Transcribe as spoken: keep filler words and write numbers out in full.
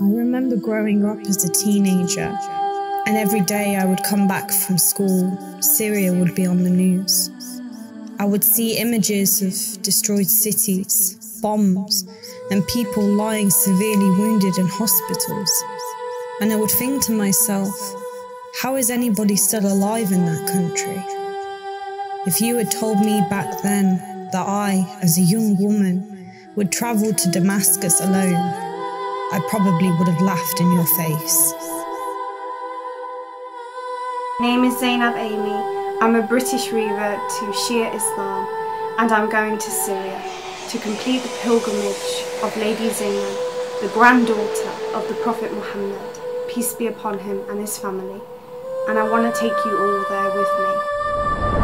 I remember growing up as a teenager, and every day I would come back from school, Syria would be on the news. I would see images of destroyed cities, bombs, and people lying severely wounded in hospitals. And I would think to myself, how is anybody still alive in that country? If you had told me back then that I, as a young woman, would travel to Damascus alone, I probably would have laughed in your face. My name is Zainab Amy. I'm a British revert to Shia Islam, and I'm going to Syria to complete the pilgrimage of Lady Zainab, the granddaughter of the Prophet Muhammad, peace be upon him, and his family. And I want to take you all there with me.